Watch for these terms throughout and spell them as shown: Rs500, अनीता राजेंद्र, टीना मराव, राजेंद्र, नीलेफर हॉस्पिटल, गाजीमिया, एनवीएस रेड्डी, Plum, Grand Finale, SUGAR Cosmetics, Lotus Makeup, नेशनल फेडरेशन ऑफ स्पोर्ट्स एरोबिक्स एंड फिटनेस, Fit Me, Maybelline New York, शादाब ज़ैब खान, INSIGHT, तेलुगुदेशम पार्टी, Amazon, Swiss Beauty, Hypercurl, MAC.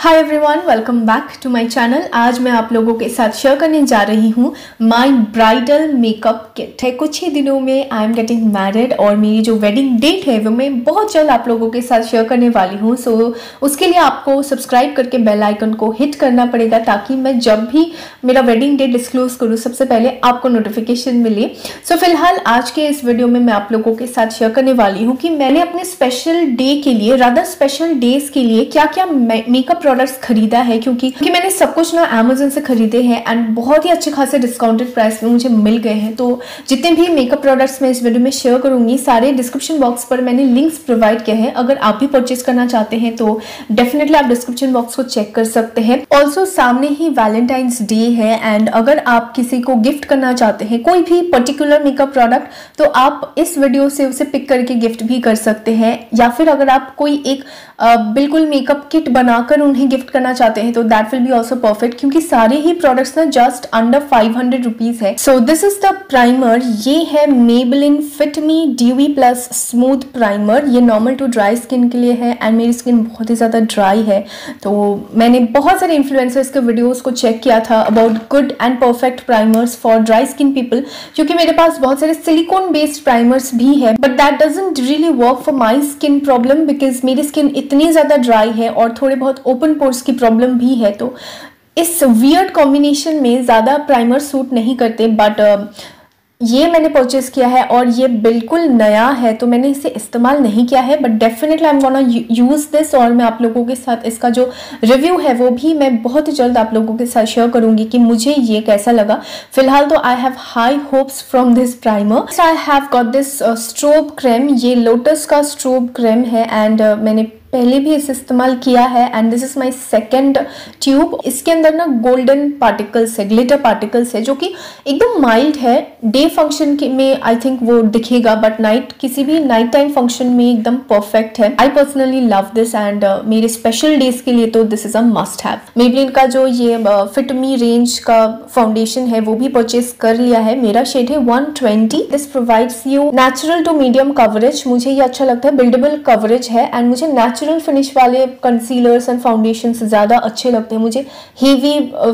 Hi everyone, welcome back to my channel. आज मैं आप लोगों के साथ शेयर करने जा रही हूँ माय ब्राइडल मेकअप किट है। कुछ ही दिनों में आई एम गेटिंग मैरिड और मेरी जो वेडिंग डेट है वो मैं बहुत जल्द आप लोगों के साथ शेयर करने वाली हूँ। सो उसके लिए आपको सब्सक्राइब करके बेल आइकन को हिट करना पड़ेगा ताकि मैं जब भी मेरा वेडिंग डेट डिस्क्लोज करूँ सबसे पहले आपको नोटिफिकेशन मिले। सो फिलहाल आज के इस वीडियो में मैं आप लोगों के साथ शेयर करने वाली हूँ कि मैंने अपने स्पेशल डे के लिए, रादर स्पेशल डेज के लिए क्या क्या मेकअप प्रोडक्ट्स खरीदा है, क्योंकि मैंने सब कुछ ना अमेजोन से खरीदे हैं एंड बहुत ही अच्छे खासे डिस्काउंटेड प्राइस में मुझे मिल गए हैं। तो जितने भी मेकअप प्रोडक्ट्स मैं इस वीडियो में शेयर करूंगी सारे डिस्क्रिप्शन बॉक्स पर मैंने लिंक्स प्रोवाइड किए हैं। अगर आप भी परचेज करना चाहते हैं तो डेफिनेटली आप डिस्क्रिप्शन बॉक्स को चेक कर सकते हैं। ऑल्सो सामने ही वैलेंटाइंस डे है एंड अगर आप किसी को गिफ्ट करना चाहते हैं कोई भी पर्टिकुलर मेकअप प्रोडक्ट तो आप इस वीडियो से उसे पिक करके गिफ्ट भी कर सकते हैं, या फिर अगर आप कोई एक बिल्कुल मेकअप किट बनाकर गिफ्ट करना चाहते हैं तो that will be also perfect, क्योंकि सारे ही प्रोडक्ट्स ना जस्ट अंडर 500 रुपीज है। So this is the primer, ये है Maybelline fit me dewy plus smooth primer. ये नॉर्मल टू ड्राई स्किन के लिए है एंड मेरी स्किन बहुत ही ज्यादा ड्राई है। तो मैंने बहुत सारे इन्फ्लुएंसर्स के वीडियोस को चेक किया था about good and perfect primers for dry skin people, क्योंकि मेरे पास बहुत सारे सिलिकॉन बेस्ड प्राइमर्स भी है but that doesn't really work for my skin problem because मेरी स्किन इतनी ज्यादा ड्राई है और थोड़े बहुत ओपन पोर्स की प्रॉब्लम भी है। तो इस वियर्ड कॉम्बिनेशन में ज़्यादा प्राइमर सूट नहीं करते, बट ये मैंने परचेज़ किया है और ये बिल्कुल नया है तो मैंने इसे इस्तेमाल नहीं किया है, but definitely I am gonna use this और मैं आप लोगों के साथ इसका जो रिव्यू है वो भी मैं बहुत ही जल्द आप लोगों के साथ शेयर करूंगी कि मुझे ये कैसा लगा। फिलहाल तो I have high hopes from this primer. I have got this strobe cream, ये लोटस का स्ट्रोब क्रीम है एंड मैंने पहले भी इसे इस्तेमाल किया है and this is my second tube. इसके अंदर ना गोल्डन पार्टिकल्स है, ग्लिटर पार्टिकल्स है, जो कि एकदम माइल्ड है। डे फंक्शन में आई थिंक वो दिखेगा बट नाइट, किसी भी नाइट टाइम फंक्शन में एकदम परफेक्ट है। I personally love this and मेरे स्पेशल डेज के लिए तो this is a must have. Maybelline का जो ये फिट मी रेंज का फाउंडेशन है वो भी परचेज कर लिया है। मेरा शेड है 120। This provides you natural to medium coverage, मुझे ये अच्छा लगता है, बिल्डेबल कवरेज है एंड मुझे नेचुरल फिनिश वाले कंसीलर्स एंड फाउंडेशन ज़्यादा अच्छे लगते हैं। मुझे हेवी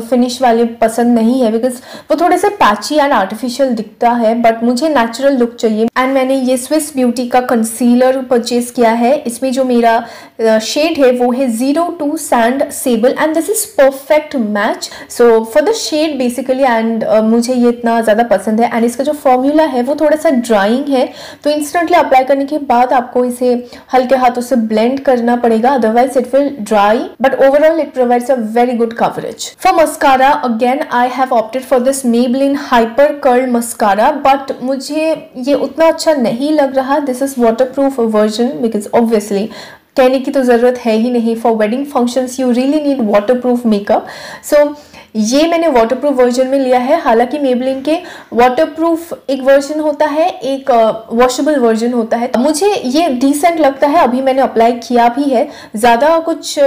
फिनिश वाले पसंद नहीं है बिकॉज वो थोड़े से पैची एंड आर्टिफिशियल दिखता है, बट मुझे नेचुरल लुक चाहिए। एंड मैंने ये स्विस ब्यूटी का कंसीलर परचेज किया है। इसमें जो मेरा शेड है वो है 02 sand sable and this is perfect match so for the shade basically, and मुझे ये इतना ज़्यादा पसंद है। एंड इसका जो फॉर्मूला है वो थोड़ा सा ड्राइंग है तो इंस्टेंटली अप्लाई करने के बाद आपको इसे हल्के हाथों से ब्लेंड करना पड़ेगा, otherwise it will dry, but overall it provides a very good coverage. For mascara, again I have opted for this Maybelline Hyper Curl mascara, but मुझे ये उतना अच्छा नहीं लग रहा। This is waterproof version because obviously कहने की तो ज़रूरत है ही नहीं, for wedding functions you really need waterproof makeup. So ये मैंने वाटरप्रूफ वर्जन में लिया है। हालांकि मेबेलिन के वाटरप्रूफ एक वर्जन होता है, एक वॉशेबल वर्जन होता है। मुझे ये डिसेंट लगता है, अभी मैंने अप्लाई किया भी है। ज़्यादा कुछ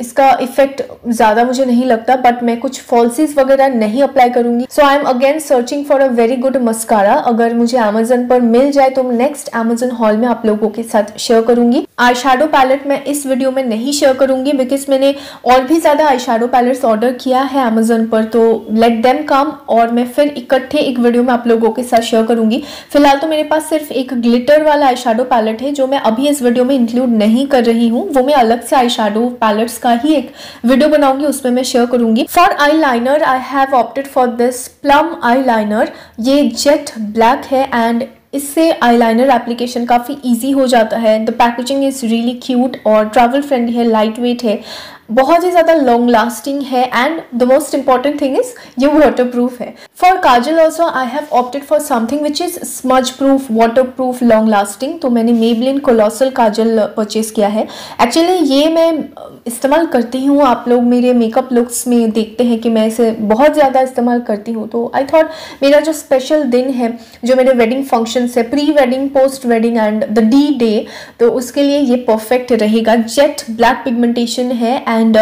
इसका इफेक्ट ज़्यादा मुझे नहीं लगता, बट मैं कुछ फॉल्सीज वगैरह नहीं अप्लाई करूँगी। So I am again searching for a very good mascara. अगर मुझे अमेजन पर मिल जाए तो नेक्स्ट अमेजन हॉल में आप लोगों के साथ शेयर करूँगी। आई शेडो पैलेट मैं इस वीडियो में नहीं शेयर करूँगी बिकॉज मैंने और भी ज़्यादा आई शेडो पैलेट्स ऑर्डर किया है अमेजन पर, तो लेट देम कम और मैं फिर इकट्ठे एक वीडियो में आप लोगों के साथ शेयर करूँगी। फिलहाल तो मेरे पास सिर्फ एक ग्लिटर वाला आई शेडो पैलेट है जो मैं अभी इस वीडियो में इंक्लूड नहीं कर रही हूँ, वो मैं अलग से आई शेडो पैलेट्स का ही एक वीडियो बनाऊंगी, उसमें मैं शेयर करूंगी। For eyeliner I have opted for this plum eyeliner. ये जेट ब्लैक है एंड इससे आईलाइनर एप्लीकेशन काफ़ी इजी हो जाता है। The packaging is really cute और ट्रैवल फ्रेंडली है, लाइट वेट है, बहुत ही ज़्यादा लॉन्ग लास्टिंग है and the most important thing is ये वाटरप्रूफ है। For kajal also I have opted for something which is smudge proof, water proof, long lasting. तो मैंने मेबेलिन कोलोसल काजल परचेज़ किया है। एक्चुअली ये मैं इस्तेमाल करती हूँ, आप लोग मेरे मेकअप लुक्स में देखते हैं कि मैं इसे बहुत ज़्यादा इस्तेमाल करती हूँ। तो आई थॉट मेरा जो स्पेशल दिन है, जो मेरे वेडिंग फंक्शन सेक्शन से pre wedding, post wedding and the D day, तो उसके लिए ये परफेक्ट रहेगा। जेट ब्लैक पिगमेंटेशन है एंड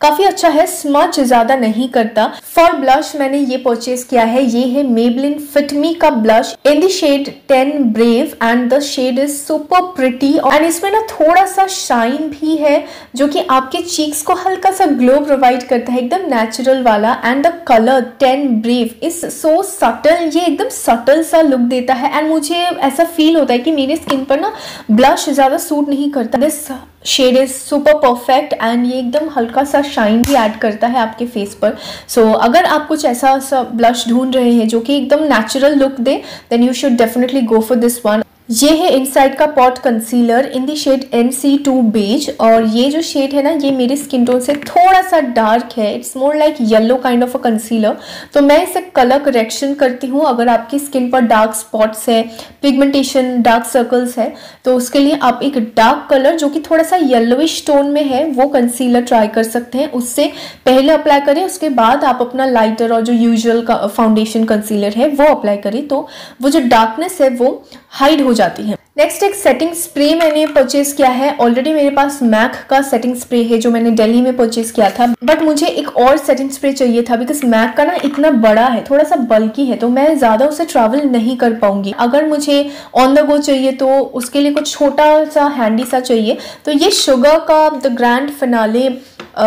काफ़ी अच्छा है, स्मच ज़्यादा नहीं करता। फॉर ब्लश मैंने ये परचेज किया है, ये है मेबलिन फिटमी का blush in the shade 10 brave and the shade is super pretty and इसमें ना थोड़ा सा शाइन भी है जो कि आपके चीक्स को हल्का सा ग्लो प्रोवाइड करता है, एकदम नेचुरल वाला। And the colour 10 brave is so subtle, ये एकदम सटल सा लुक देता है एंड मुझे ऐसा फील होता है कि मेरी स्किन पर ना ब्लश ज़्यादा सूट नहीं करता। This shade is super perfect and ये एकदम हल्का सा शाइन भी ऐड करता है आपके फेस पर। सो अगर आप कुछ ऐसा ब्लश ढूंढ रहे हैं जो कि एकदम नेचुरल लुक दे, then you should definitely go for this one. ये है इनसाइट का pot concealer in the shade MC2 beige और ये जो शेड है ना ये मेरे स्किन टोन से थोड़ा सा डार्क है, it's more like yellow kind of a concealer. तो मैं इसे कलर करेक्शन करती हूँ। अगर आपकी स्किन पर डार्क स्पॉट्स है, पिगमेंटेशन, डार्क सर्कल्स है, तो उसके लिए आप एक डार्क कलर जो कि थोड़ा सा येलोइश टोन में है वो कंसीलर ट्राई कर सकते हैं। उससे पहले अप्लाई करें, उसके बाद आप अपना लाइटर और जो यूजुअल फाउंडेशन कंसीलर है वो अप्लाई करें, तो वो जो डार्कनेस है वो हाइड हो जाती है। नेक्स्ट एक सेटिंग स्प्रे मैंने परचेज किया है। ऑलरेडी मेरे पास मैक का सेटिंग स्प्रे है जो मैंने दिल्ली में परचेज किया था, बट मुझे एक और सेटिंग स्प्रे चाहिए था बिकॉज मैक का ना इतना बड़ा है, थोड़ा सा बल्की है, तो मैं ज़्यादा उसे ट्रैवल नहीं कर पाऊंगी। अगर मुझे ऑन द गो चाहिए तो उसके लिए कुछ छोटा सा हैंडी सा चाहिए, तो ये शुगर का the grand finale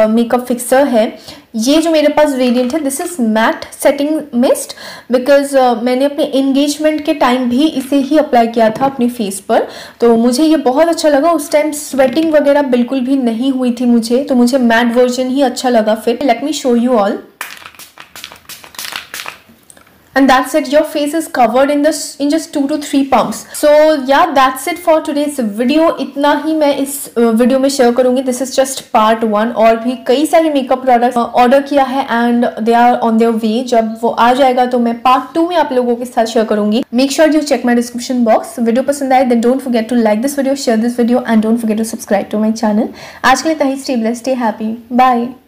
makeup fixer है। ये जो मेरे पास वेरिएंट है this is matte setting mist because मैंने अपने एंगेजमेंट के टाइम भी इसे ही अप्लाई किया था अपने फेस पर, तो मुझे ये बहुत अच्छा लगा। उस टाइम स्वेटिंग वगैरह बिल्कुल भी नहीं हुई थी मुझे, तो मुझे मैट वर्जन ही अच्छा लगा। फिर let me show you all and that's it, your face is covered in just 2 to 3 pumps. So yeah, that's it for today's video. इतना ही मैं इस वीडियो में शेयर करूँगी। This is just part 1 और भी कई सारे मेकअप प्रोडक्ट्स ऑर्डर किया है and they are on their way. जब वो आ जाएगा तो मैं part 2 में आप लोगों के साथ शेयर करूँगी। Make sure you check my description box. Video पसंद आए then don't forget to like this video, share this video and don't forget to subscribe to my channel. आज के लिए तही, stay blessed, stay happy, bye.